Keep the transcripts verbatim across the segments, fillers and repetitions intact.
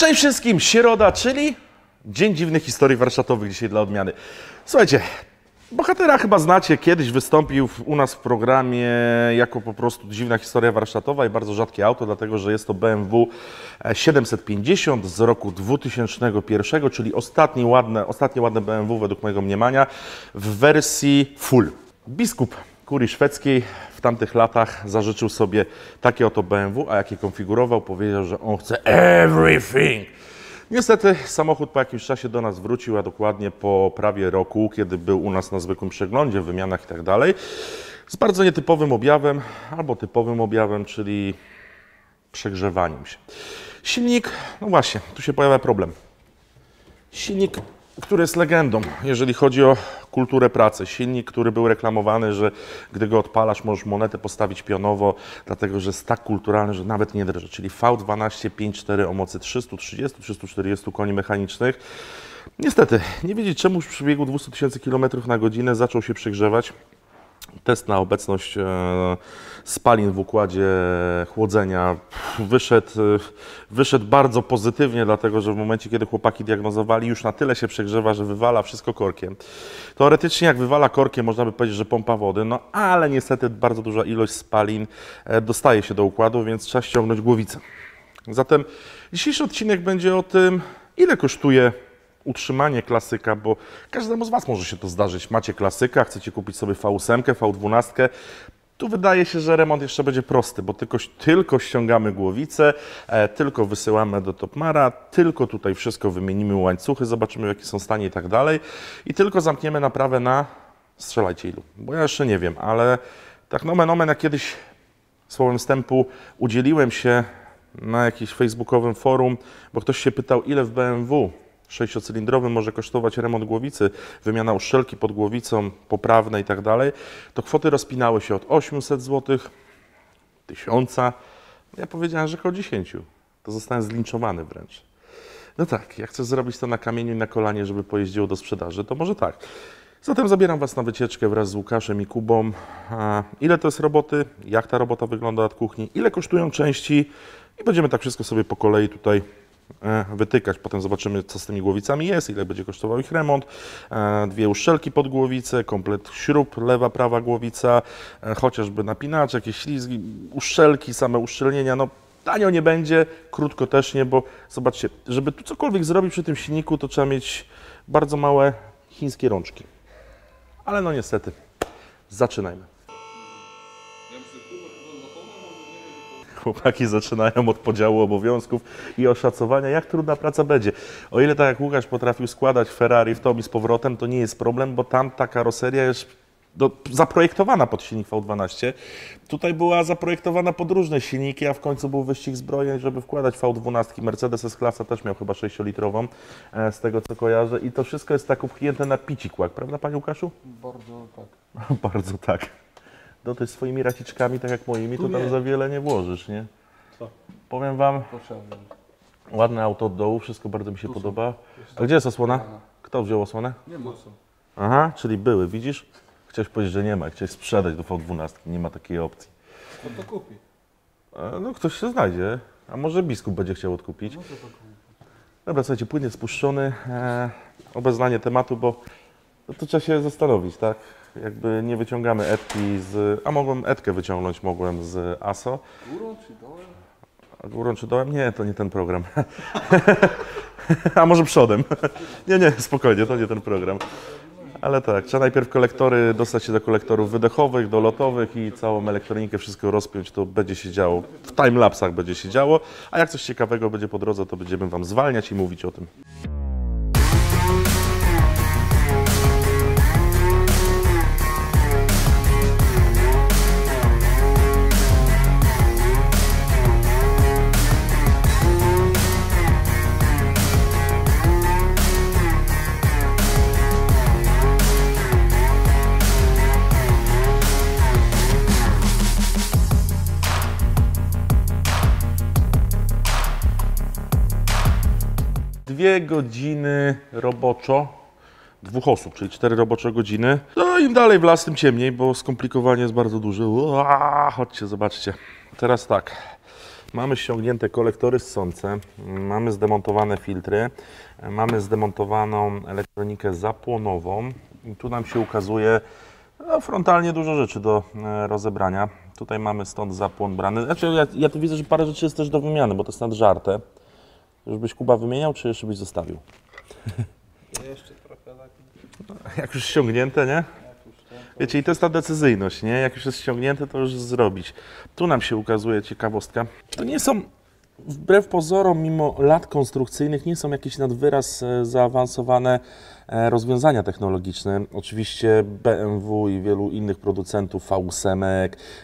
Cześć wszystkim, środa, czyli Dzień Dziwnych Historii Warsztatowych dzisiaj dla odmiany. Słuchajcie, bohatera chyba znacie, kiedyś wystąpił u nas w programie jako po prostu dziwna historia warsztatowa i bardzo rzadkie auto, dlatego że jest to B M W siedemset pięćdziesiąt z roku dwa tysiące pierwszego, czyli ostatnie ładne, ostatnie ładne B M W według mojego mniemania w wersji full. Biskup kurii szwedzkiej w tamtych latach zażyczył sobie takie oto B M W, a jak je konfigurował, powiedział, że on chce everything. Niestety samochód po jakimś czasie do nas wrócił, a dokładnie po prawie roku, kiedy był u nas na zwykłym przeglądzie, wymianach i tak dalej, z bardzo nietypowym objawem, albo typowym objawem, czyli przegrzewaniem się. Silnik, no właśnie, tu się pojawia problem. Silnik, który jest legendą, jeżeli chodzi o kulturę pracy. Silnik, który był reklamowany, że gdy go odpalasz, możesz monetę postawić pionowo, dlatego że jest tak kulturalny, że nawet nie drży. Czyli V dwanaście pięćdziesiąt cztery o mocy trzysta trzydzieści do trzystu czterdziestu koni mechanicznych. Niestety, nie wiedzieć czemu przy biegu dwustu tysięcy kilometrów na godzinę zaczął się przegrzewać. Test na obecność spalin w układzie chłodzenia wyszedł, wyszedł bardzo pozytywnie, dlatego że w momencie, kiedy chłopaki diagnozowali, już na tyle się przegrzewa, że wywala wszystko korkiem. Teoretycznie jak wywala korkiem, można by powiedzieć, że pompa wody, no ale niestety bardzo duża ilość spalin dostaje się do układu, więc trzeba ściągnąć głowicę. Zatem dzisiejszy odcinek będzie o tym, ile kosztuje utrzymanie klasyka, bo każdemu z Was może się to zdarzyć. Macie klasyka, chcecie kupić sobie V osiem, V dwanaście. Tu wydaje się, że remont jeszcze będzie prosty, bo tylko, tylko ściągamy głowicę, e, tylko wysyłamy do Topmara, tylko tutaj wszystko wymienimy, łańcuchy, zobaczymy w jakim są stanie i tak dalej. I tylko zamkniemy naprawę na, strzelajcie ilu, bo ja jeszcze nie wiem, ale tak nomen omen, jak kiedyś słowem wstępu udzieliłem się na jakimś facebookowym forum, bo ktoś się pytał, ile w B M W sześciocylindrowym może kosztować remont głowicy, wymiana uszczelki pod głowicą, poprawne i tak dalej, to kwoty rozpinały się od ośmiuset złotych, tysiąca. Ja powiedziałem, że koło dziesięciu. To zostałem zlinczowany wręcz. No tak, jak chcesz zrobić to na kamieniu i na kolanie, żeby pojeździło do sprzedaży, to może tak. Zatem zabieram Was na wycieczkę wraz z Łukaszem i Kubą. A ile to jest roboty, jak ta robota wygląda od kuchni, ile kosztują części i będziemy tak wszystko sobie po kolei tutaj wytykać. Potem zobaczymy, co z tymi głowicami jest, ile będzie kosztował ich remont. Dwie uszczelki pod głowicę, komplet śrub, lewa, prawa głowica, chociażby napinacz, jakieś ślizgi, uszczelki, same uszczelnienia. No tanio nie będzie, krótko też nie, bo zobaczcie, żeby tu cokolwiek zrobić przy tym silniku, to trzeba mieć bardzo małe chińskie rączki. Ale no niestety, zaczynajmy. Chłopaki zaczynają od podziału obowiązków i oszacowania, jak trudna praca będzie. O ile tak jak Łukasz potrafił składać Ferrari w tom i z powrotem, to nie jest problem, bo tam ta karoseria jest do, zaprojektowana pod silnik V dwanaście. Tutaj była zaprojektowana pod różne silniki, a w końcu był wyścig zbrojeń, żeby wkładać V dwanaście. Mercedes S-Klasa też miał chyba sześciolitrową, z tego co kojarzę. I to wszystko jest tak upchnięte na picikłak, prawda Panie Łukaszu? Bardzo tak. Bardzo tak. Do tej swoimi raciczkami, tak jak moimi, tu to tam nie. Za wiele nie włożysz, nie? Co? Powiem Wam, potrzebne. Ładne auto od dołu, wszystko bardzo mi się tu podoba. A gdzie jest osłona? Kto wziął osłonę? Nie ma. Aha, czyli były, widzisz? Chciałeś powiedzieć, że nie ma, chciałeś sprzedać do V dwanaście, nie ma takiej opcji. Kto to kupi? No ktoś się znajdzie, a może biskup będzie chciał odkupić. No to to Dobra, słuchajcie, płyn jest spuszczony, e, obeznanie tematu, bo no, to trzeba się zastanowić, tak? Jakby nie wyciągamy etki z... A mogłem etkę wyciągnąć, mogłem z A S O. Górą czy dołem? A górą czy dołem? Nie, to nie ten program. A może przodem? Nie, nie, spokojnie, to nie ten program. Ale tak, trzeba najpierw kolektory, dostać się do kolektorów wydechowych, do lotowych i całą elektronikę, wszystko rozpiąć, to będzie się działo. W timelapsach będzie się działo, a jak coś ciekawego będzie po drodze, to będziemy Wam zwalniać i mówić o tym. Dwie godziny roboczo, dwóch osób, czyli cztery robocze godziny. No im dalej w las, tym ciemniej, bo skomplikowanie jest bardzo duże. Uaa, chodźcie, zobaczcie. Teraz tak, Mamy ściągnięte kolektory ssące, mamy zdemontowane filtry, mamy zdemontowaną elektronikę zapłonową. I tu nam się ukazuje no, frontalnie dużo rzeczy do rozebrania. Tutaj mamy stąd zapłon brany. Znaczy, ja, ja tu widzę, że parę rzeczy jest też do wymiany, bo to jest nadżarte. Już byś, Kuba, wymieniał, czy jeszcze byś zostawił? Jeszcze trochę tak. No, jak już ściągnięte, nie? Wiecie, i to jest ta decyzyjność, nie? Jak już jest ściągnięte, to już zrobić. Tu nam się ukazuje ciekawostka. To nie są, wbrew pozorom, mimo lat konstrukcyjnych, nie są jakieś nad wyraz zaawansowane rozwiązania technologiczne. Oczywiście B M W i wielu innych producentów V osiem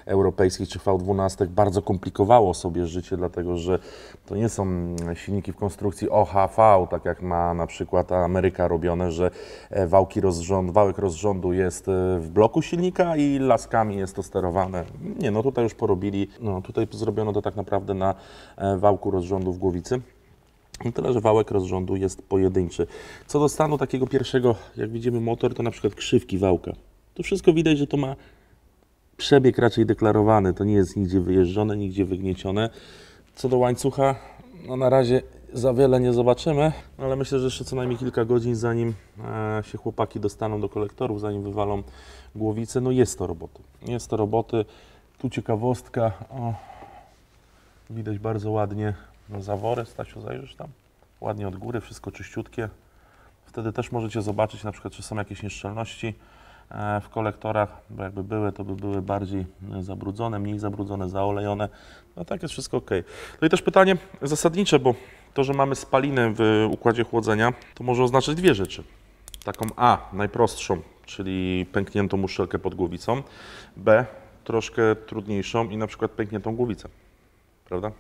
europejskich czy V dwanaście bardzo komplikowało sobie życie, dlatego że to nie są silniki w konstrukcji O H V, tak jak ma na przykład Ameryka robione, że wałki rozrząd, wałek rozrządu jest w bloku silnika i laskami jest to sterowane. Nie, no tutaj już porobili, no tutaj zrobiono to tak naprawdę na wałku rozrządu w głowicy. Tyle, że wałek rozrządu jest pojedynczy. Co do stanu takiego pierwszego, jak widzimy motor, to na przykład krzywki wałka. To wszystko widać, że to ma przebieg raczej deklarowany. To nie jest nigdzie wyjeżdżone, nigdzie wygniecione. Co do łańcucha, no na razie za wiele nie zobaczymy, ale myślę, że jeszcze co najmniej kilka godzin, zanim się chłopaki dostaną do kolektorów, zanim wywalą głowicę. No jest to roboty. Jest to roboty. Tu ciekawostka. O, widać bardzo ładnie. No zawory, Stasiu, zajrzysz tam? Ładnie od góry, wszystko czyściutkie. Wtedy też możecie zobaczyć na przykład, czy są jakieś nieszczelności w kolektorach, bo jakby były, to by były bardziej zabrudzone, mniej zabrudzone, zaolejone. No tak jest wszystko ok. No i też pytanie zasadnicze, bo to, że mamy spalinę w układzie chłodzenia, to może oznaczać dwie rzeczy. Taką A, najprostszą, czyli pękniętą muszelkę pod głowicą, B, troszkę trudniejszą i na przykład pękniętą głowicę, prawda?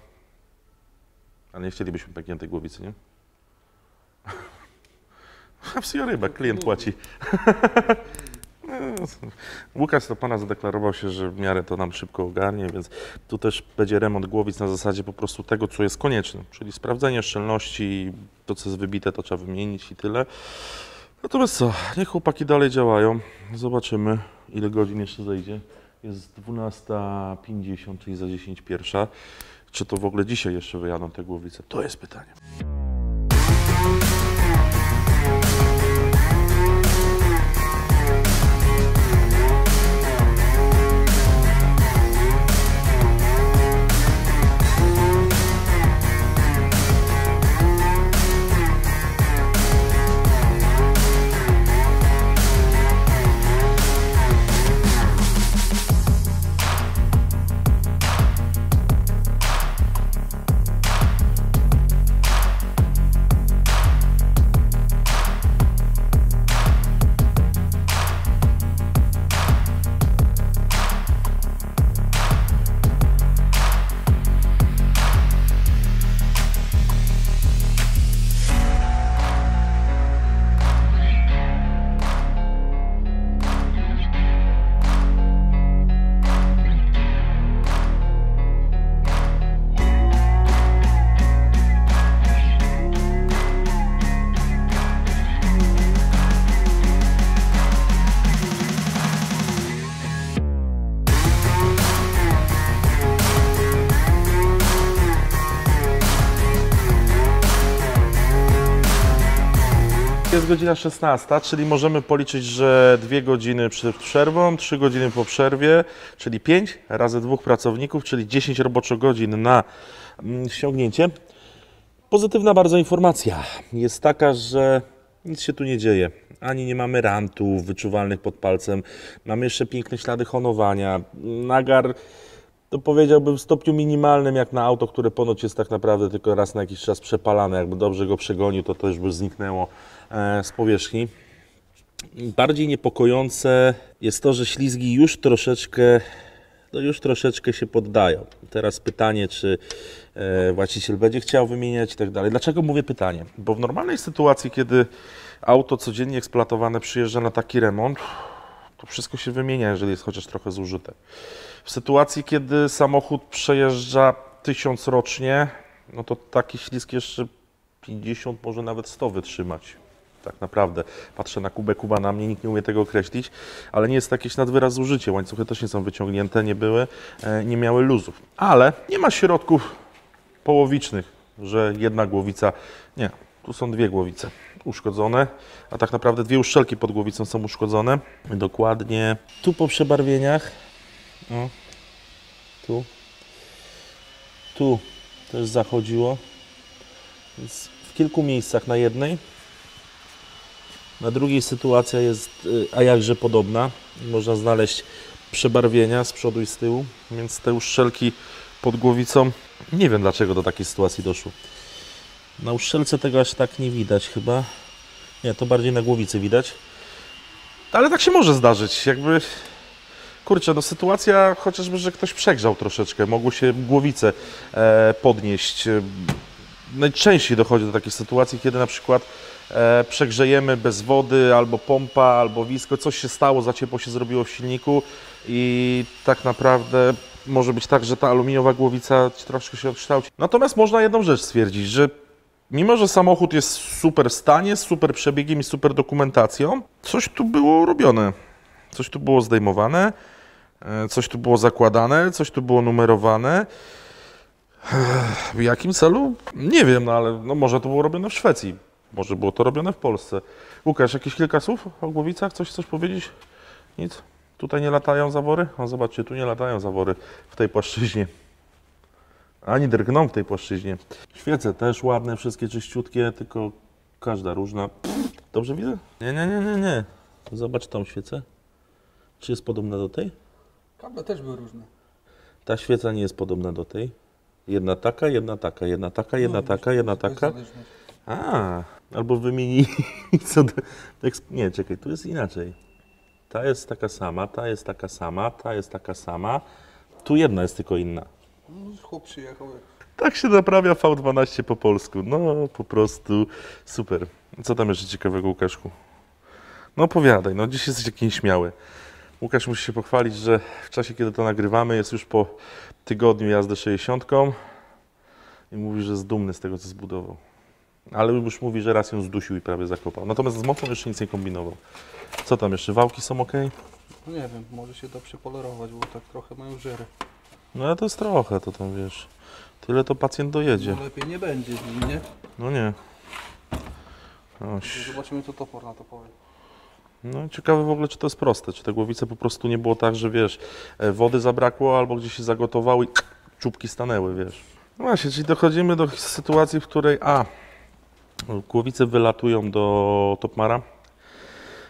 Ale nie chcielibyśmy pękniętej głowicy, nie? Wsio ryba, klient płaci. Łukasz do Pana zadeklarował się, że w miarę to nam szybko ogarnie, więc tu też będzie remont głowic na zasadzie po prostu tego, co jest konieczne. Czyli sprawdzenie szczelności, to co jest wybite, to trzeba wymienić i tyle. Natomiast co, niech chłopaki dalej działają. Zobaczymy, ile godzin jeszcze zejdzie. Jest dwunasta pięćdziesiąt, czyli za dziesięć pierwsza. Czy to w ogóle dzisiaj jeszcze wyjadą te głowice? To jest pytanie. Jest godzina szesnasta, czyli możemy policzyć, że dwie godziny przed przerwą, trzy godziny po przerwie, czyli pięć razy dwóch pracowników, czyli dziesięć roboczo godzin na ściągnięcie. Pozytywna bardzo informacja jest taka, że nic się tu nie dzieje. Ani nie mamy rantów wyczuwalnych pod palcem, mamy jeszcze piękne ślady honowania, nagar. To powiedziałbym w stopniu minimalnym, jak na auto, które ponoć jest tak naprawdę tylko raz na jakiś czas przepalane. Jakby dobrze go przegonił, to to już by zniknęło z powierzchni. Bardziej niepokojące jest to, że ślizgi już troszeczkę, no już troszeczkę się poddają. Teraz pytanie, czy właściciel będzie chciał wymieniać i tak dalej. Dlaczego mówię pytanie? Bo w normalnej sytuacji, kiedy auto codziennie eksploatowane przyjeżdża na taki remont, to wszystko się wymienia, jeżeli jest chociaż trochę zużyte. W sytuacji, kiedy samochód przejeżdża tysiąc rocznie, no to taki ślizg jeszcze pięćdziesiąt, może nawet sto wytrzymać. Tak naprawdę. Patrzę na Kubę, Kuba na mnie, nikt nie umie tego określić, ale nie jest to jakieś nadwyraz zużycie. Łańcuchy też nie są wyciągnięte, nie były, nie miały luzów. Ale nie ma środków połowicznych, że jedna głowica, nie, tu są dwie głowice uszkodzone, a tak naprawdę dwie uszczelki pod głowicą są uszkodzone. Dokładnie tu po przebarwieniach, no, tu, tu też zachodziło, więc w kilku miejscach na jednej. Na drugiej sytuacja jest a jakże podobna, można znaleźć przebarwienia z przodu i z tyłu, więc te uszczelki pod głowicą, nie wiem dlaczego do takiej sytuacji doszło. Na uszczelce tego aż tak nie widać chyba, nie, to bardziej na głowicy widać, ale tak się może zdarzyć, jakby, kurczę, no sytuacja chociażby, że ktoś przegrzał troszeczkę, mogło się głowicę e, podnieść. Najczęściej dochodzi do takich sytuacji, kiedy na przykład e, przegrzejemy bez wody, albo pompa, albo wisko, coś się stało, za ciepło się zrobiło w silniku i tak naprawdę może być tak, że ta aluminiowa głowica troszkę się odkształci. Natomiast można jedną rzecz stwierdzić, że mimo, że samochód jest w super stanie, z super przebiegiem i super dokumentacją, coś tu było robione, coś tu było zdejmowane, coś tu było zakładane, coś tu było numerowane. W jakim celu? Nie wiem, no ale no może to było robione w Szwecji, może było to robione w Polsce. Łukasz, jakieś kilka słów o głowicach? Coś chcesz powiedzieć? Nic? Tutaj nie latają zawory? O, zobaczcie, tu nie latają zawory w tej płaszczyźnie. Ani drgną w tej płaszczyźnie. Świece też ładne, wszystkie czyściutkie, tylko każda różna. Dobrze widzę? Nie, nie, nie, nie, nie. Zobacz tą świecę. Czy jest podobna do tej? Kable też były różne. Ta świeca nie jest podobna do tej. Jedna taka, jedna taka, jedna taka, jedna no, taka, jedna taka. A, albo wymieni. Nie, czekaj, tu jest inaczej. Ta jest taka sama, ta jest taka sama, ta jest taka sama. Tu jedna jest tylko inna. Chłop przyjechał. Tak się naprawia V dwanaście po polsku. No, po prostu super. Co tam jeszcze ciekawego, Łukaszku? No opowiadaj, no dziś jesteś taki nieśmiały. Łukasz musi się pochwalić, że w czasie, kiedy to nagrywamy, jest już po tygodniu jazdy sześćdziesiątką i mówi, że jest dumny z tego, co zbudował. Ale już mówi, że raz ją zdusił i prawie zakopał. Natomiast z mocą jeszcze nic nie kombinował. Co tam jeszcze? Wałki są ok? Nie wiem, może się da przypolerować, bo tak trochę mają żery. No ale to jest trochę, to tam wiesz. Tyle to pacjent dojedzie. No lepiej nie będzie z nim, nie? No nie. Oś. Zobaczymy, co topór na to powie. No ciekawe w ogóle, czy to jest proste, czy te głowice po prostu nie było tak, że wiesz, wody zabrakło albo gdzieś się zagotowały i czubki stanęły, wiesz. No właśnie, czyli dochodzimy do sytuacji, w której a, głowice wylatują do Topmara,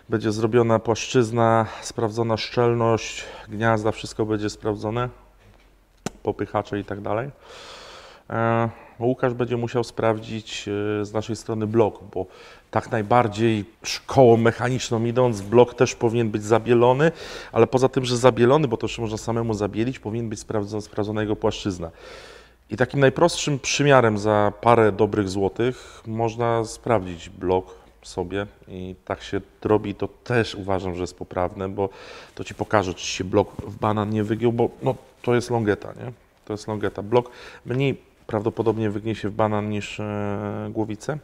będzie zrobiona płaszczyzna, sprawdzona szczelność, gniazda, wszystko będzie sprawdzone, popychacze i tak dalej. Łukasz będzie musiał sprawdzić z naszej strony blok, bo tak najbardziej szkołą mechaniczną idąc, blok też powinien być zabielony, ale poza tym, że zabielony, bo to już można samemu zabielić, powinien być sprawdzona jego płaszczyzna. I takim najprostszym przymiarem za parę dobrych złotych można sprawdzić blok sobie i tak się robi, to też uważam, że jest poprawne, bo to ci pokaże, czy się blok w banan nie wygiął, bo no, to jest longeta, nie? To jest longeta. Blok mniej prawdopodobnie wygnie się w banan niż e, głowice,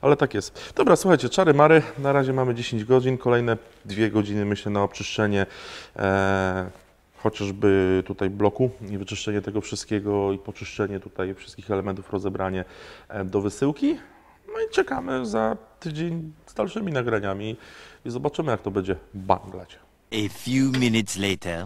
ale tak jest. Dobra, słuchajcie, czary mary, na razie mamy dziesięć godzin, kolejne dwie godziny myślę na oczyszczenie e, chociażby tutaj bloku i wyczyszczenie tego wszystkiego i poczyszczenie tutaj wszystkich elementów, rozebranie e, do wysyłki. No i czekamy za tydzień z dalszymi nagraniami i zobaczymy, jak to będzie banglać. A few minutes later.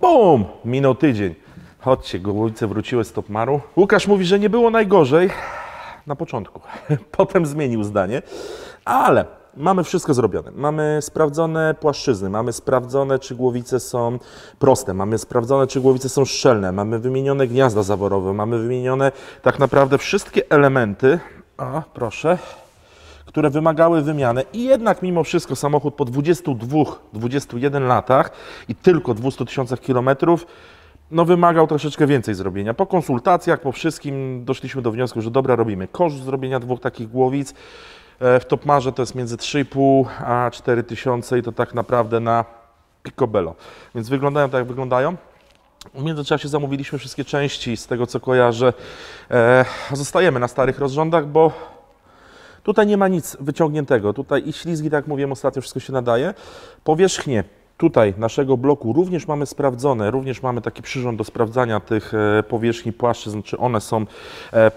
Bum! Minął tydzień. Chodźcie, głowice wróciły z Topmaru. Łukasz mówi, że nie było najgorzej na początku. Potem zmienił zdanie, ale mamy wszystko zrobione. Mamy sprawdzone płaszczyzny, mamy sprawdzone, czy głowice są proste, mamy sprawdzone, czy głowice są szczelne, mamy wymienione gniazda zaworowe, mamy wymienione tak naprawdę wszystkie elementy, o, proszę, które wymagały wymiany i jednak mimo wszystko samochód po dwudziestu dwóch, dwudziestu jeden latach i tylko dwustu tysiącach kilometrów no wymagał troszeczkę więcej zrobienia. Po konsultacjach, po wszystkim doszliśmy do wniosku, że dobra, robimy koszt zrobienia dwóch takich głowic. W Topmarze to jest między trzy i pół a cztery tysiące i to tak naprawdę na picobello. Więc wyglądają tak, jak wyglądają. W międzyczasie zamówiliśmy wszystkie części, z tego co kojarzę. E, zostajemy na starych rozrządach, bo tutaj nie ma nic wyciągniętego. Tutaj i ślizgi, tak jak mówiłem ostatnio, wszystko się nadaje. Powierzchnie tutaj naszego bloku również mamy sprawdzone, również mamy taki przyrząd do sprawdzania tych powierzchni płaszczyzn, czy one są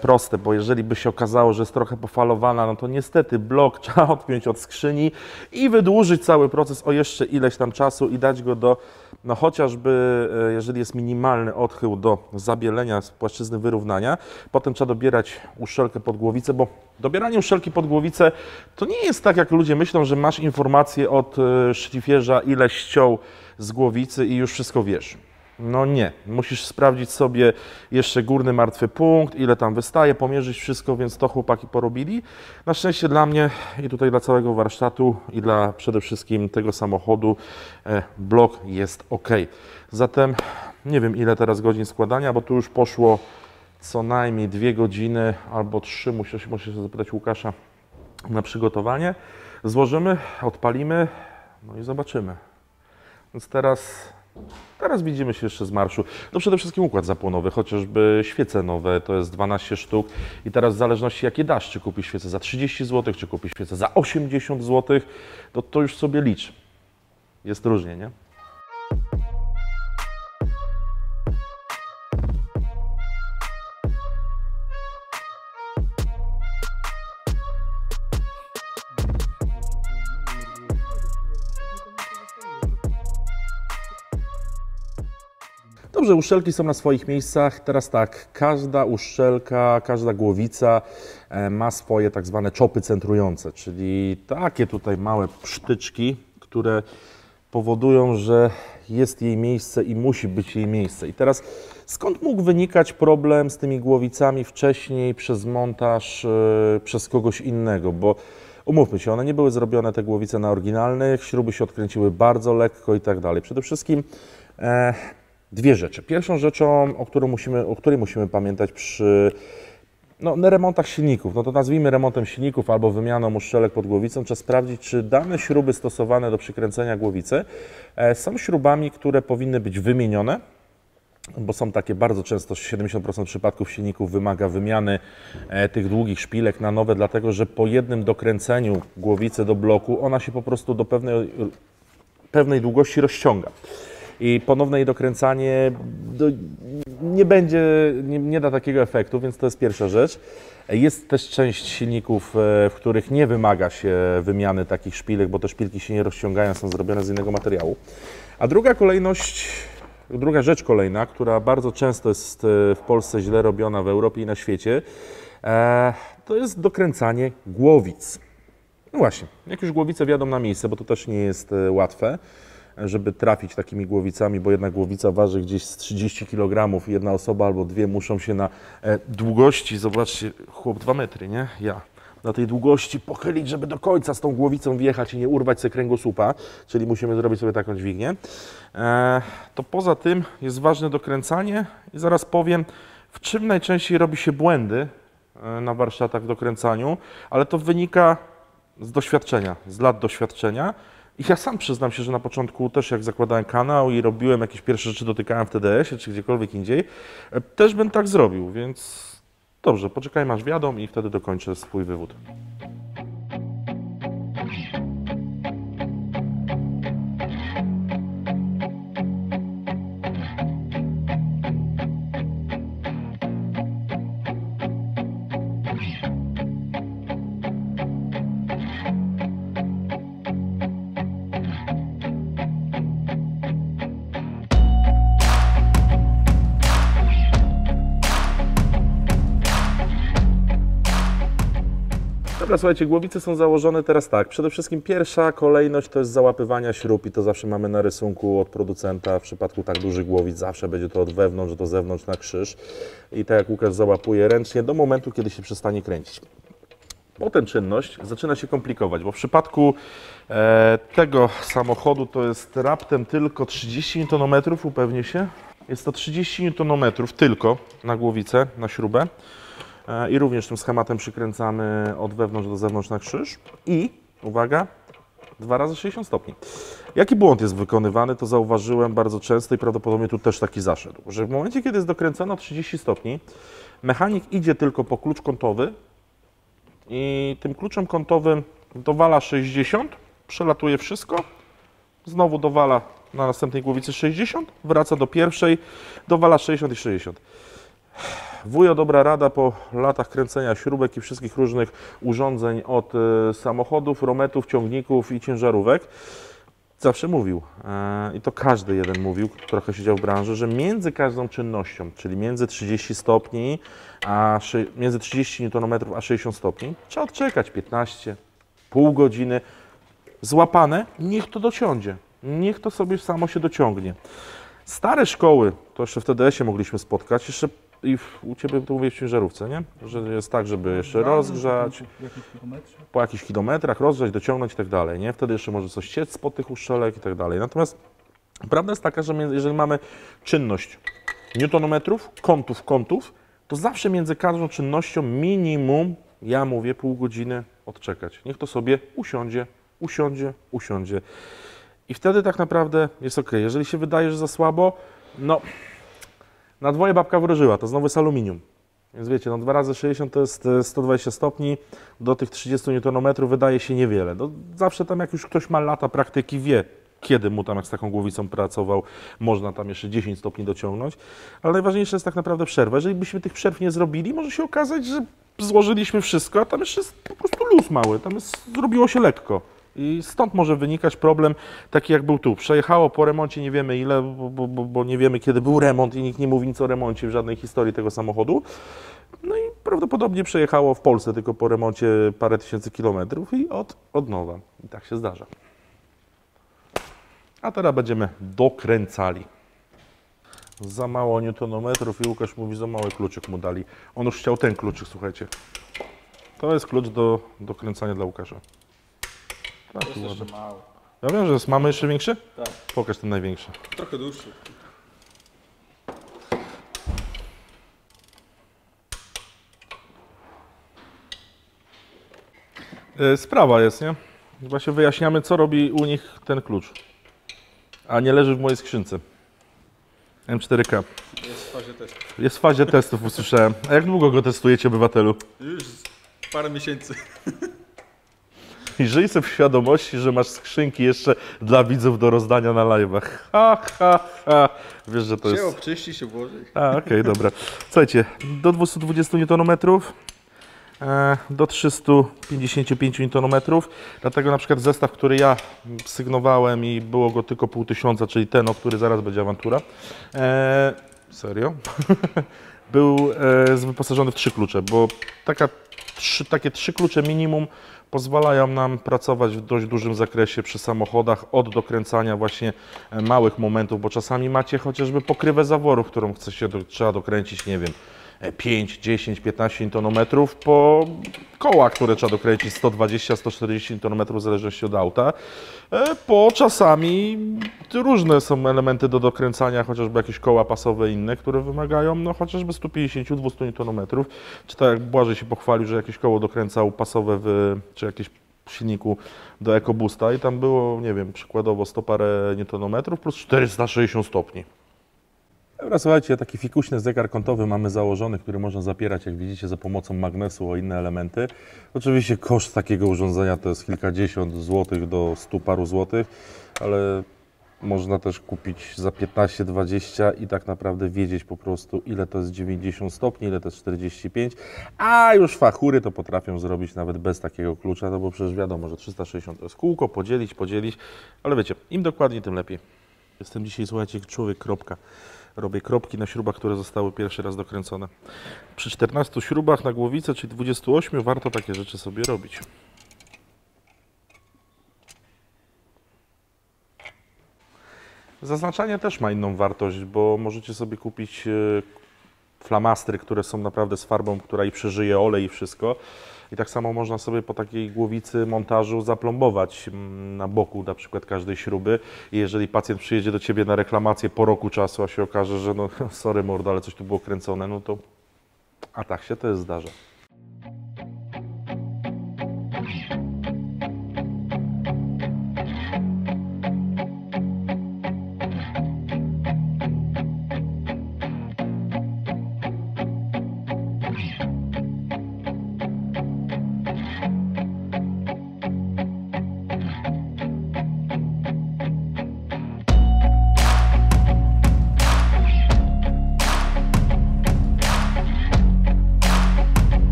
proste, bo jeżeli by się okazało, że jest trochę pofalowana, no to niestety blok trzeba odpiąć od skrzyni i wydłużyć cały proces o jeszcze ileś tam czasu i dać go do, no chociażby jeżeli jest minimalny odchył, do zabielenia z płaszczyzny wyrównania. Potem trzeba dobierać uszczelkę pod głowicę, bo dobieranie uszczelki pod głowicę to nie jest tak, jak ludzie myślą, że masz informację od szlifierza, ile ściął z głowicy i już wszystko wiesz. No nie, musisz sprawdzić sobie jeszcze górny martwy punkt, ile tam wystaje, pomierzyć wszystko, więc to chłopaki porobili. Na szczęście dla mnie i tutaj dla całego warsztatu i dla przede wszystkim tego samochodu e, blok jest ok. Zatem nie wiem, ile teraz godzin składania, bo tu już poszło co najmniej dwie godziny albo trzy, muszę, muszę się zapytać Łukasza na przygotowanie. Złożymy, odpalimy, no i zobaczymy. Więc teraz... Teraz widzimy się jeszcze z marszu. No przede wszystkim układ zapłonowy, chociażby świece nowe, to jest dwanaście sztuk i teraz w zależności jakie dasz, czy kupisz świece za trzydzieści złotych, czy kupisz świece za osiemdziesiąt złotych, to to już sobie licz. Jest różnie, nie? Dobrze, uszczelki są na swoich miejscach. Teraz tak, każda uszczelka, każda głowica ma swoje tak zwane czopy centrujące, czyli takie tutaj małe sztyczki, które powodują, że jest jej miejsce i musi być jej miejsce. I teraz skąd mógł wynikać problem z tymi głowicami wcześniej przez montaż yy, przez kogoś innego? Bo umówmy się, one nie były zrobione, te głowice, na oryginalnych, śruby się odkręciły bardzo lekko i tak dalej. Przede wszystkim yy, dwie rzeczy. Pierwszą rzeczą, o której musimy, o której musimy pamiętać przy no, na remontach silników, no to nazwijmy remontem silników albo wymianą uszczelek pod głowicą, trzeba sprawdzić, czy dane śruby stosowane do przykręcenia głowicy e, są śrubami, które powinny być wymienione, bo są takie bardzo często, siedemdziesiąt procent przypadków silników wymaga wymiany e, tych długich szpilek na nowe, dlatego że po jednym dokręceniu głowicy do bloku ona się po prostu do pewnej, pewnej długości rozciąga. I ponowne jej dokręcanie do, nie będzie, nie, nie da takiego efektu, więc to jest pierwsza rzecz. Jest też część silników, w których nie wymaga się wymiany takich szpilek, bo te szpilki się nie rozciągają, są zrobione z innego materiału. A druga kolejność, druga rzecz kolejna, która bardzo często jest w Polsce źle robiona, w Europie i na świecie, to jest dokręcanie głowic. No właśnie, jak już głowice wjadą na miejsce, bo to też nie jest łatwe, żeby trafić takimi głowicami, bo jedna głowica waży gdzieś z trzydzieści kilogramów, jedna osoba albo dwie muszą się na e, długości, zobaczcie, chłop dwa metry, nie? Ja. Na tej długości pochylić, żeby do końca z tą głowicą wjechać i nie urwać sobie kręgosłupa, czyli musimy zrobić sobie taką dźwignię. E, to poza tym jest ważne dokręcanie i zaraz powiem, w czym najczęściej robi się błędy e, na warsztatach w dokręcaniu, ale to wynika z doświadczenia, z lat doświadczenia. I ja sam przyznam się, że na początku też jak zakładałem kanał i robiłem jakieś pierwsze rzeczy, dotykałem w T D S-ie czy gdziekolwiek indziej, też bym tak zrobił, więc dobrze, poczekajmy aż wiadomo i wtedy dokończę swój wywód. Dobra, słuchajcie, głowice są założone teraz tak. Przede wszystkim pierwsza kolejność to jest załapywania śrub i to zawsze mamy na rysunku od producenta. W przypadku tak dużych głowic zawsze będzie to od wewnątrz do zewnątrz na krzyż. I tak jak Łukasz załapuje ręcznie do momentu, kiedy się przestanie kręcić. Potem czynność zaczyna się komplikować, bo w przypadku e, tego samochodu to jest raptem tylko trzydzieści niutonometrów, upewnię się. Jest to trzydzieści niutonometrów tylko na głowicę, na śrubę. I również tym schematem przykręcamy od wewnątrz do zewnątrz na krzyż. I, uwaga, dwa razy sześćdziesiąt stopni. Jaki błąd jest wykonywany, to zauważyłem bardzo często i prawdopodobnie tu też taki zaszedł, że w momencie, kiedy jest dokręcona trzydzieści stopni, mechanik idzie tylko po klucz kątowy i tym kluczem kątowym dowala sześćdziesiąt, przelatuje wszystko, znowu dowala na następnej głowicy sześćdziesiąt, wraca do pierwszej, dowala sześćdziesiąt i sześćdziesiąt. Wujo, dobra rada po latach kręcenia śrubek i wszystkich różnych urządzeń od samochodów, rometów, ciągników i ciężarówek zawsze mówił, i to każdy jeden mówił, trochę siedział w branży, że między każdą czynnością, czyli między trzydzieści stopni, a między trzydzieści niutonometrów a sześćdziesiąt stopni, trzeba odczekać piętnaście, pół godziny. Złapane, niech to dociągnie, niech to sobie samo się dociągnie. Stare szkoły, to jeszcze w T D S-ie mogliśmy spotkać, jeszcze i u Ciebie to mówię w ciężarówce, nie? Że jest tak, żeby jeszcze rozgrzać, po jakichś kilometrach rozgrzać, dociągnąć i tak dalej, nie? Wtedy jeszcze może coś ciec po tych uszczelek i tak dalej. Natomiast prawda jest taka, że jeżeli mamy czynność newtonometrów, kątów, kątów, to zawsze między każdą czynnością minimum, ja mówię, pół godziny odczekać. Niech to sobie usiądzie, usiądzie, usiądzie. I wtedy tak naprawdę jest ok. Jeżeli się wydaje, że za słabo, no... Na dwoje babka wróżyła, to znowu jest aluminium. Więc wiecie, no dwa razy sześćdziesiąt to jest sto dwadzieścia stopni, do tych trzydziestu niutonometrów wydaje się niewiele. No, zawsze tam jak już ktoś ma lata praktyki, wie kiedy mu tam jak z taką głowicą pracował, można tam jeszcze dziesięć stopni dociągnąć. Ale najważniejsza jest tak naprawdę przerwa. Jeżeli byśmy tych przerw nie zrobili, może się okazać, że złożyliśmy wszystko, a tam jeszcze jest po prostu luz mały, tam jest, zrobiło się lekko. I stąd może wynikać problem taki jak był tu. Przejechało po remoncie nie wiemy ile, bo, bo, bo nie wiemy kiedy był remont i nikt nie mówi nic o remoncie w żadnej historii tego samochodu. No i prawdopodobnie przejechało w Polsce tylko po remoncie parę tysięcy kilometrów i od, od nowa. I tak się zdarza. A teraz będziemy dokręcali. Za mało newtonometrów i Łukasz mówi, za mały kluczyk mu dali. On już chciał ten kluczyk, słuchajcie. To jest klucz do dokręcania dla Łukasza. Tak, jest jeszcze mało. Ja wiem, że jest. Mamy jeszcze większy? Tak. Pokaż ten największy. Trochę dłuższy. Sprawa jest, nie? Właśnie wyjaśniamy, co robi u nich ten klucz. A nie leży w mojej skrzynce. M cztery K. Jest w fazie testów. Jest w fazie testów, usłyszałem. A jak długo go testujecie, obywatelu? Już parę miesięcy. I żyj sobie w świadomości, że masz skrzynki jeszcze dla widzów do rozdania na live'ach. Ha, ha, ha. Wiesz, że to się jest... obczyści, się włoży. A, okej, okay, dobra. Słuchajcie, do dwustu dwudziestu niutonometrów, do trzystu pięćdziesięciu pięciu niutonometrów. Dlatego na przykład zestaw, który ja sygnowałem i było go tylko pół tysiąca, czyli ten, o który zaraz będzie awantura. E, serio? Był e, wyposażony w trzy klucze, bo taka, trzy, takie trzy klucze minimum pozwalają nam pracować w dość dużym zakresie przy samochodach od dokręcania właśnie małych momentów, bo czasami macie chociażby pokrywę zaworów, którą chce się do, trzeba dokręcić, nie wiem, pięć, dziesięć, piętnaście niutonometrów po koła, które trzeba dokręcić sto dwadzieścia, sto czterdzieści niutonometrów w zależności od auta, po czasami różne są elementy do dokręcania, chociażby jakieś koła pasowe inne, które wymagają no chociażby sto pięćdziesiąt do dwustu niutonometrów, czy tak jak Błażej się pochwalił, że jakieś koło dokręcał pasowe w, czy jakieś silniku do EcoBoosta i tam było, nie wiem, przykładowo sto parę niutonometrów plus czterysta sześćdziesiąt stopni. Dobra, słuchajcie, taki fikuśny zegar kątowy mamy założony, który można zapierać, jak widzicie, za pomocą magnesu o inne elementy. Oczywiście koszt takiego urządzenia to jest kilkadziesiąt złotych do stu paru złotych, ale można też kupić za piętnaście, dwadzieścia i tak naprawdę wiedzieć po prostu, ile to jest dziewięćdziesiąt stopni, ile to jest czterdzieści pięć, a już fachury to potrafią zrobić nawet bez takiego klucza, no bo przecież wiadomo, że trzysta sześćdziesiąt to jest kółko, podzielić, podzielić, ale wiecie, im dokładniej, tym lepiej. Jestem dzisiaj, słuchajcie, człowiek kropka. Robię kropki na śrubach, które zostały pierwszy raz dokręcone. Przy czternastu śrubach na głowicę, czyli dwudziestu ośmiu, warto takie rzeczy sobie robić. Zaznaczanie też ma inną wartość, bo możecie sobie kupić flamastry, które są naprawdę z farbą, która i przeżyje olej i wszystko. I tak samo można sobie po takiej głowicy montażu zaplombować na boku na przykład każdej śruby. I jeżeli pacjent przyjedzie do Ciebie na reklamację po roku czasu, a się okaże, że no sorry mordo, ale coś tu było kręcone, no to a tak się też zdarza.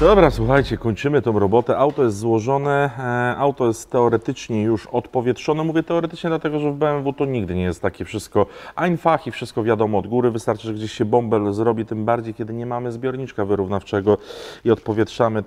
Dobra, słuchajcie, kończymy tą robotę. Auto jest złożone, auto jest teoretycznie już odpowietrzone. Mówię teoretycznie dlatego, że w B M W to nigdy nie jest takie wszystko ein Fach i wszystko wiadomo od góry. Wystarczy, że gdzieś się bąbel zrobi, tym bardziej, kiedy nie mamy zbiorniczka wyrównawczego i odpowietrzamy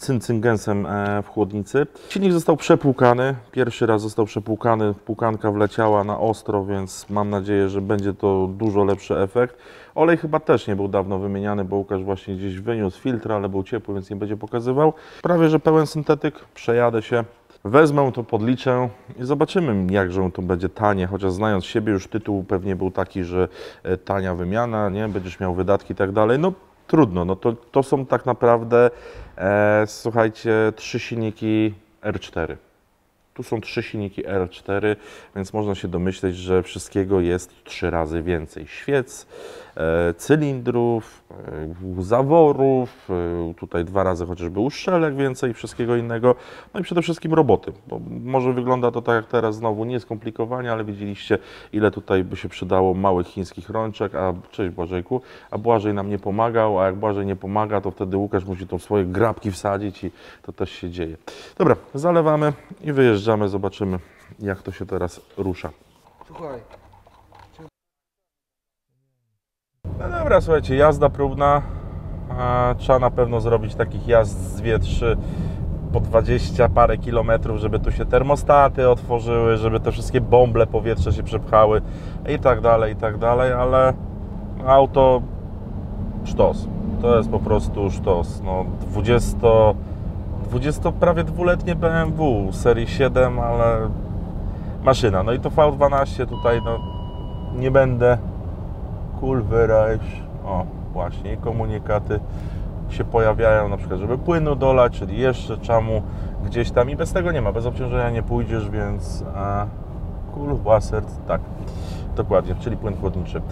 tym cyngensem w chłodnicy. Silnik został przepłukany, pierwszy raz został przepłukany, płukanka wleciała na ostro, więc mam nadzieję, że będzie to dużo lepszy efekt. Olej chyba też nie był dawno wymieniany, bo Łukasz właśnie gdzieś wyniósł filtra, ale był ciepły, więc nie będzie pokazywał. Prawie że pełen syntetyk, przejadę się, wezmę to, podliczę i zobaczymy, jakże to będzie tanie, chociaż znając siebie już tytuł pewnie był taki, że tania wymiana, nie, będziesz miał wydatki i tak dalej. No trudno, no to, to są tak naprawdę, e, słuchajcie, trzy silniki R cztery. Tu są trzy silniki R cztery, więc można się domyśleć, że wszystkiego jest trzy razy więcej. Świec, e, cylindrów, e, zaworów, e, tutaj dwa razy chociażby uszczelek więcej i wszystkiego innego. No i przede wszystkim roboty, bo może wygląda to tak jak teraz znowu, nie skomplikowanie, ale widzieliście, ile tutaj by się przydało małych chińskich rączek, a cześć Błażejku, a Błażej nam nie pomagał, a jak Błażej nie pomaga, to wtedy Łukasz musi tą swoje grabki wsadzić i to też się dzieje. Dobra, zalewamy i wyjeżdżamy. Zobaczymy, jak to się teraz rusza. Słuchaj. No dobra, słuchajcie, jazda próbna. A, trzeba na pewno zrobić takich jazd z dwie, trzy po dwadzieścia parę kilometrów, żeby tu się termostaty otworzyły, żeby te wszystkie bąble powietrza się przepchały i tak dalej, i tak dalej, ale auto sztos. To jest po prostu sztos. No, dwudziesto... dwudziesto prawie dwuletnie B M W serii siedem, ale maszyna. No i to V dwanaście tutaj, no nie będę kulwyrać. O, właśnie komunikaty się pojawiają, na przykład, żeby płynu dolać, czyli jeszcze czamu gdzieś tam i bez tego nie ma, bez obciążenia nie pójdziesz, więc a, kurwa serc, tak, dokładnie, czyli płyn chłodniczy.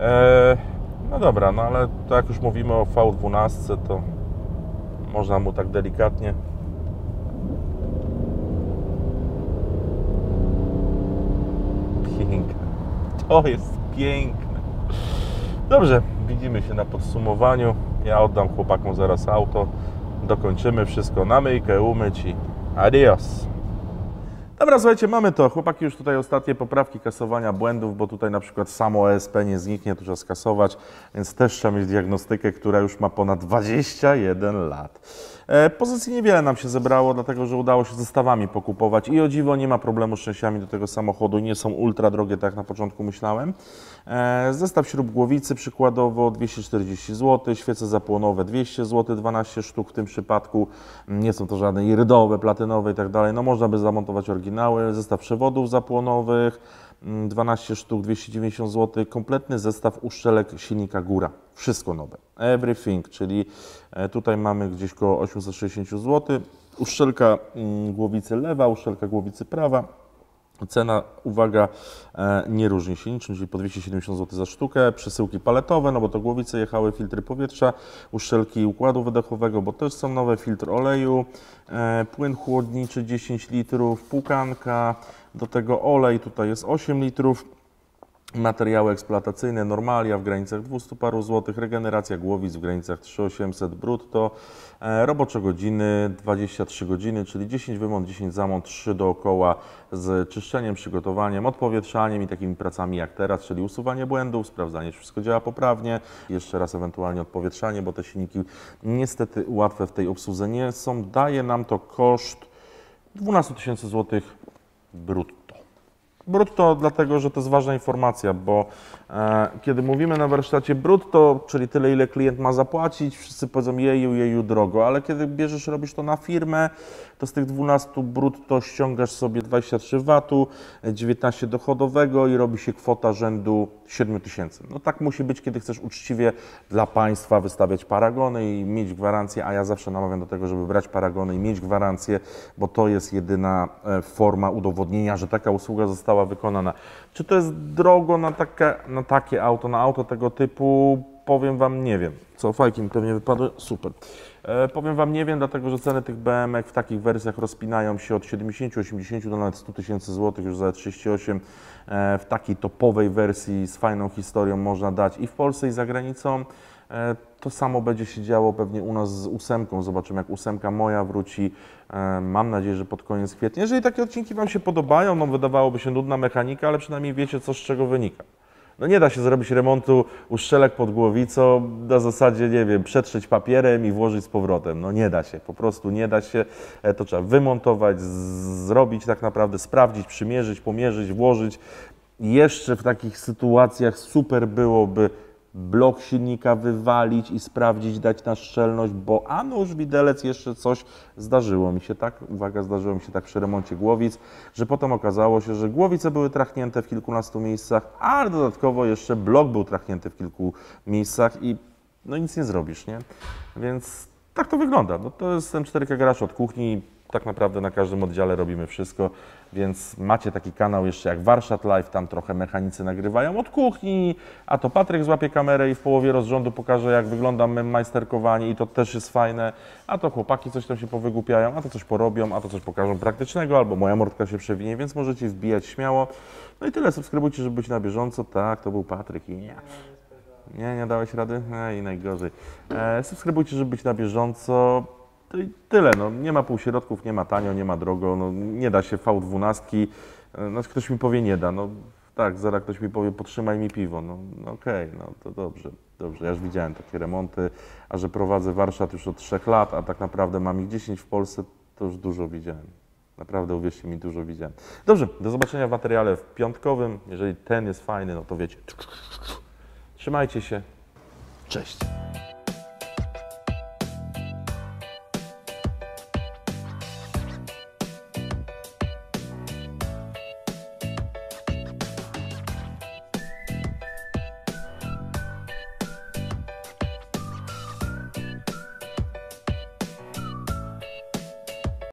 Eee, no dobra, no ale tak jak już mówimy o V dwanaście, to można mu tak delikatnie piękne. To jest piękne. Dobrze, widzimy się na podsumowaniu. Ja oddam chłopakom zaraz auto. Dokończymy wszystko na myjkę, umyć i adios. Dobra, słuchajcie, mamy to. Chłopaki już tutaj ostatnie poprawki kasowania błędów, bo tutaj na przykład samo E S P nie zniknie, to trzeba skasować, więc też trzeba mieć diagnostykę, która już ma ponad dwadzieścia jeden lat. E, pozycji niewiele nam się zebrało, dlatego że udało się zestawami pokupować i o dziwo nie ma problemu z częściami do tego samochodu, nie są ultra drogie, tak jak na początku myślałem. E, zestaw śrub głowicy przykładowo dwieście czterdzieści złotych, świece zapłonowe dwieście złotych, dwanaście sztuk w tym przypadku, nie są to żadne irydowe, platynowe i tak dalej, no można by zamontować oryginalnie. Zestaw przewodów zapłonowych, dwanaście sztuk, dwieście dziewięćdziesiąt złotych, kompletny zestaw uszczelek silnika góra, wszystko nowe, everything, czyli tutaj mamy gdzieś koło osiemset sześćdziesiąt złotych, uszczelka głowicy lewa, uszczelka głowicy prawa. Cena, uwaga, nie różni się niczym, czyli po dwieście siedemdziesiąt złotych za sztukę, przesyłki paletowe, no bo to głowice jechały, filtry powietrza, uszczelki układu wydechowego, bo też są nowe, filtr oleju, płyn chłodniczy dziesięć litrów, płukanka, do tego olej, tutaj jest osiem litrów. Materiały eksploatacyjne, normalia w granicach dwieście paru złotych, regeneracja głowic w granicach trzy tysiące osiemset brutto, robocze godziny dwadzieścia trzy godziny, czyli dziesięć wymont, dziesięć zamont, trzy dookoła z czyszczeniem, przygotowaniem, odpowietrzaniem i takimi pracami jak teraz, czyli usuwanie błędów, sprawdzanie, czy wszystko działa poprawnie, jeszcze raz ewentualnie odpowietrzanie, bo te silniki niestety łatwe w tej obsłudze nie są. Daje nam to koszt dwanaście tysięcy złotych brutto. Brutto, dlatego że to jest ważna informacja, bo e, kiedy mówimy na warsztacie brutto, czyli tyle, ile klient ma zapłacić, wszyscy powiedzą jeju, jeju drogo, ale kiedy bierzesz, robisz to na firmę, to z tych dwunastu brutto ściągasz sobie dwadzieścia trzy vatu, dziewiętnaście dochodowego i robi się kwota rzędu siedmiu tysięcy. No tak musi być, kiedy chcesz uczciwie dla Państwa wystawiać paragony i mieć gwarancję, a ja zawsze namawiam do tego, żeby brać paragony i mieć gwarancję, bo to jest jedyna forma udowodnienia, że taka usługa została wykonana. Czy to jest drogo na takie, na takie auto, na auto tego typu? Powiem Wam, nie wiem. Co, fajki mi pewnie wypadły? Super. E, powiem Wam, nie wiem, dlatego że ceny tych B M W w takich wersjach rozpinają się od siedemdziesięciu, osiemdziesięciu do nawet stu tysięcy złotych, już za trzydzieści osiem. E, w takiej topowej wersji z fajną historią można dać i w Polsce, i za granicą. E, to samo będzie się działo pewnie u nas z ósemką. Zobaczymy, jak ósemka moja wróci. E, mam nadzieję, że pod koniec kwietnia. Jeżeli takie odcinki Wam się podobają, no wydawałoby się nudna mechanika, ale przynajmniej wiecie, co z czego wynika. No nie da się zrobić remontu uszczelek pod głowicą, na zasadzie, nie wiem, przetrzeć papierem i włożyć z powrotem. No nie da się, po prostu nie da się. To trzeba wymontować, zrobić tak naprawdę, sprawdzić, przymierzyć, pomierzyć, włożyć. Jeszcze w takich sytuacjach super byłoby blok silnika wywalić i sprawdzić, dać na szczelność, bo a nuż widelec, jeszcze coś zdarzyło mi się tak, uwaga, zdarzyło mi się tak przy remoncie głowic, że potem okazało się, że głowice były trachnięte w kilkunastu miejscach, a dodatkowo jeszcze blok był trachnięty w kilku miejscach i no nic nie zrobisz, nie? Więc tak to wygląda. No to jest M cztery K garaż od kuchni. Tak naprawdę na każdym oddziale robimy wszystko, więc macie taki kanał jeszcze jak Warsztat Live, tam trochę mechanicy nagrywają od kuchni, a to Patryk złapie kamerę i w połowie rozrządu pokaże, jak wygląda majsterkowanie i to też jest fajne, a to chłopaki coś tam się powygłupiają, a to coś porobią, a to coś pokażą praktycznego, albo moja mordka się przewinie, więc możecie wbijać śmiało. No i tyle, subskrybujcie, żeby być na bieżąco. Tak, to był Patryk i nie. Nie, nie dałeś rady? Ej, najgorzej. E, subskrybujcie, żeby być na bieżąco. To i tyle, no, nie ma półśrodków, nie ma tanio, nie ma drogo, no, nie da się V dwanaście, no, ktoś mi powie nie da, no tak, zaraz ktoś mi powie potrzymaj mi piwo, no, no okej, okay, no to dobrze, dobrze, ja już widziałem takie remonty, a że prowadzę warsztat już od trzech lat, a tak naprawdę mam ich dziesięć w Polsce, to już dużo widziałem. Naprawdę, uwierzcie mi, dużo widziałem. Dobrze, do zobaczenia w materiale w piątkowym, jeżeli ten jest fajny, no to wiecie, trzymajcie się, cześć.